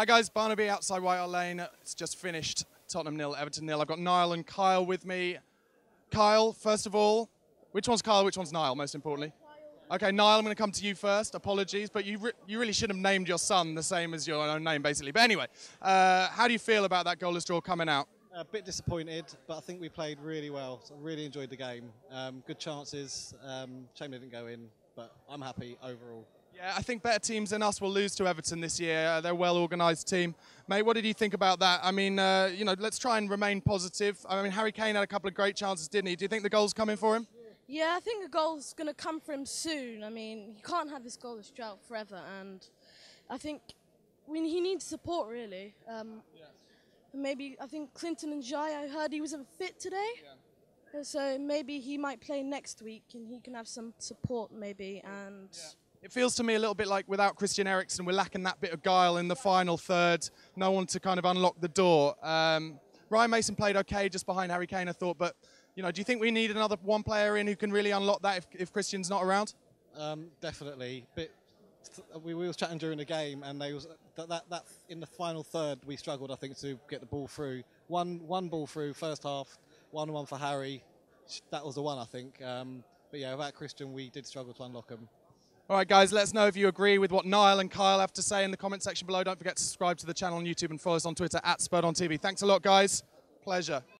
Hi guys, Barnaby outside White Hart Lane. It's just finished. Tottenham 0, Everton 0. I've got Niall and Kyle with me. Kyle, first of all, which one's Kyle, which one's Niall, most importantly? Okay, Niall, I'm going to come to you first. Apologies, but you really should have named your son the same as your own name, basically. But anyway, how do you feel about that goalless draw coming out? A bit disappointed, but I think we played really well. So I really enjoyed the game. Good chances. Shame they didn't go in, but I'm happy overall. Yeah, I think better teams than us will lose to Everton this year. They're a well-organised team. Mate, what did you think about that? I mean, you know, let's try and remain positive. I mean, Harry Kane had a couple of great chances, didn't he? Do you think the goal's coming for him? Yeah, I think the goal's going to come for him soon. I mean, he can't have this goalless drought forever. And I think he needs support, really. Maybe, I think Clinton and Jai, I heard he wasn't fit today. Yeah. So maybe he might play next week and he can have some support, maybe. And... yeah. It feels to me a little bit like without Christian Eriksen, we're lacking that bit of guile in the final third. No one to kind of unlock the door. Ryan Mason played okay just behind Harry Kane, I thought. But, you know, do you think we need another one player in who can really unlock that if Christian's not around? Definitely. But we were chatting during the game and they was, that in the final third we struggled, I think, to get the ball through. One ball through first half, 1-1 for Harry. That was the one, I think. But, yeah, without Christian, we did struggle to unlock him. All right, guys, let us know if you agree with what Niall and Kyle have to say in the comment section below. Don't forget to subscribe to the channel on YouTube and follow us on Twitter at SpurredOnTV. Thanks a lot, guys. Pleasure.